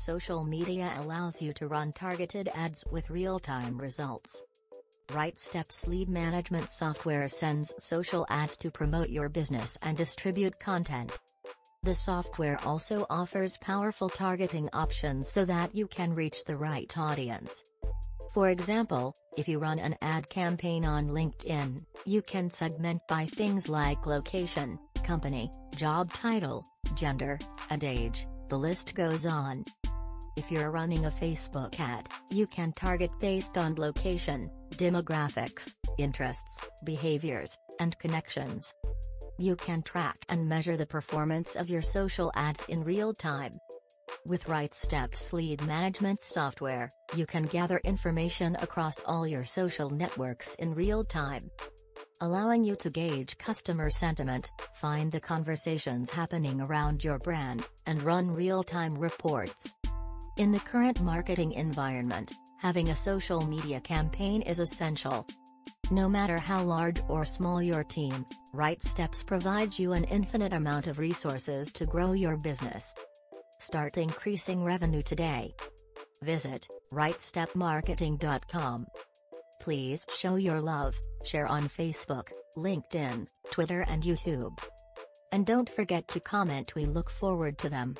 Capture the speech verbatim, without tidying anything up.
social media allows you to run targeted ads with real-time results. RightStep's lead management software sends social ads to promote your business and distribute content. The software also offers powerful targeting options so that you can reach the right audience. For example, if you run an ad campaign on LinkedIn, you can segment by things like location, company, job title, gender, and age. The list goes on. If you're running a Facebook ad, you can target based on location, demographics, interests, behaviors, and connections. You can track and measure the performance of your social ads in real time. With RightStep's lead management software, you can gather information across all your social networks in real time, allowing you to gauge customer sentiment, find the conversations happening around your brand, and run real-time reports. In the current marketing environment, having a social media campaign is essential. No matter how large or small your team, RightStep provides you an infinite amount of resources to grow your business. Start increasing revenue today. Visit right step marketing dot com. Please show your love, share on Facebook, LinkedIn, Twitter and YouTube. And don't forget to comment. We look forward to them.